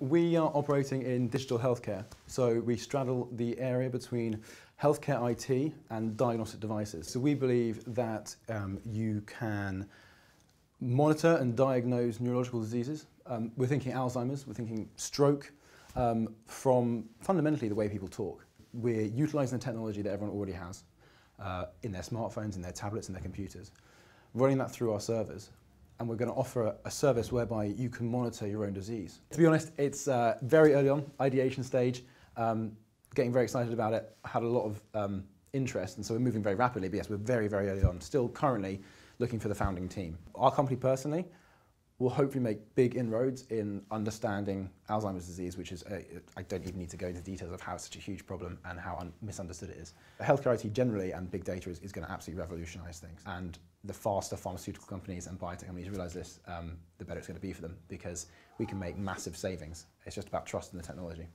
We are operating in digital healthcare, so we straddle the area between healthcare IT and diagnostic devices. So we believe that you can monitor and diagnose neurological diseases. We're thinking Alzheimer's, we're thinking stroke, from fundamentally the way people talk. We're utilising the technology that everyone already has in their smartphones, in their tablets, in their computers, running that through our servers. And we're going to offer a service whereby you can monitor your own disease. To be honest, it's very early on, ideation stage, getting very excited about it. I had a lot of interest, and so we're moving very rapidly, but yes, we're very, very early on, still currently looking for the founding team. Our company personally will hopefully make big inroads in understanding Alzheimer's disease, which is, I don't even need to go into details of how it's such a huge problem and how misunderstood it is. Healthcare IT generally and big data is going to absolutely revolutionise things. And the faster pharmaceutical companies and biotech companies realise this, the better it's going to be for them, because we can make massive savings. It's just about trust in the technology.